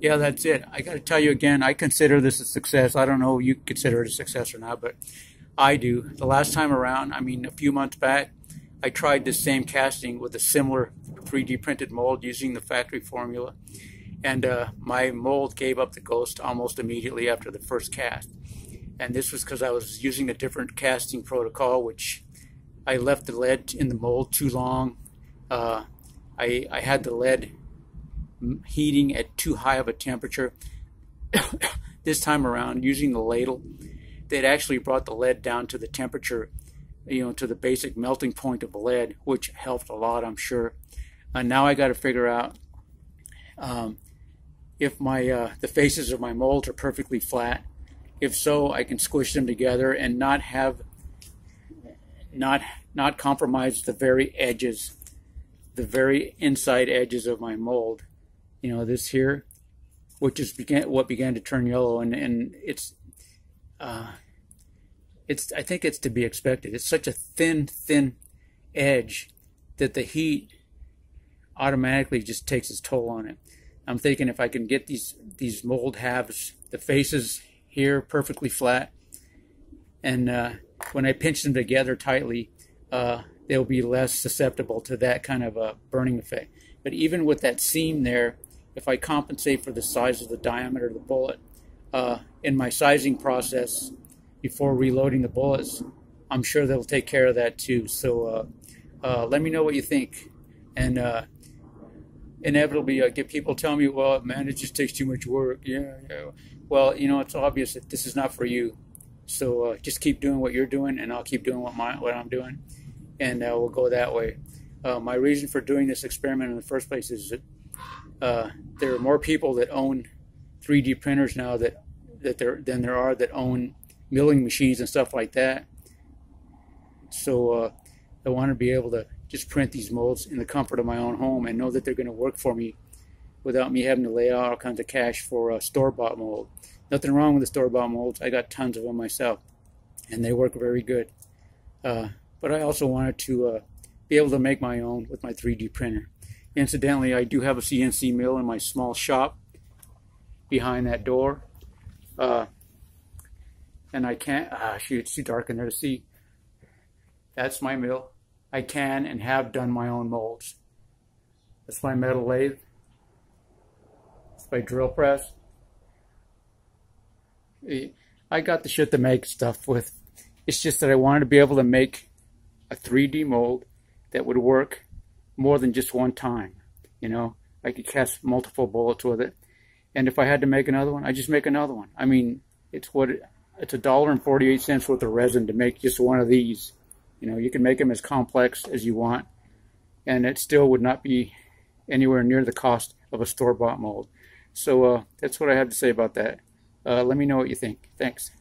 Yeah, that's it. I got to tell you again, I consider this a success. I don't know if you consider it a success or not, but I do. The last time around, I mean, a few months back, I tried the same casting with a similar 3D printed mold using the factory formula. And my mold gave up the ghost almost immediately after the first cast. And this was because I was using a different casting protocol, which I left the lead in the mold too long. I had the lead heating at too high of a temperature. This time around, using the ladle, they'd actually brought the lead down to the temperature, you know, to the basic melting point of lead, which helped a lot, I'm sure. And now I got to figure out if my the faces of my molds are perfectly flat. If so, I can squish them together and not compromise the very edges, the very inside edges of my mold. You know, this here, which is what began to turn yellow, and it's I think it's to be expected. It's such a thin edge that the heat automatically just takes its toll on it. I'm thinking if I can get these mold halves, the faces here perfectly flat, and when I pinch them together tightly, they'll be less susceptible to that kind of a burning effect. But even with that seam there, if I compensate for the size of the diameter of the bullet, in my sizing process before reloading the bullets, I'm sure they'll take care of that too. So let me know what you think. And inevitably, I get people telling me, well, man, it just takes too much work. Yeah. Well, you know, it's obvious that this is not for you. So just keep doing what you're doing, and I'll keep doing what I'm doing. And we'll go that way. My reason for doing this experiment in the first place is that there are more people that own 3D printers now than there are that own milling machines and stuff like that. So I want to be able to just print these molds in the comfort of my own home and know that they're going to work for me without me having to lay out all kinds of cash for a store-bought mold. Nothing wrong with the store-bought molds. I got tons of them myself, and they work very good. But I also wanted to be able to make my own with my 3D printer. Incidentally, I do have a CNC mill in my small shop behind that door. And I can't, shoot, it's too dark in there to see. That's my mill. I can and have done my own molds. That's my metal lathe. That's my drill press. I got the shit to make stuff with. It's just that I wanted to be able to make a 3D mold that would work more than just one time. You know, I could cast multiple bullets with it. And if I had to make another one, I just make another one. I mean, it's $1.48 worth of resin to make just one of these. You know, you can make them as complex as you want, and it still would not be anywhere near the cost of a store-bought mold. So that's what I have to say about that. Let me know what you think. Thanks.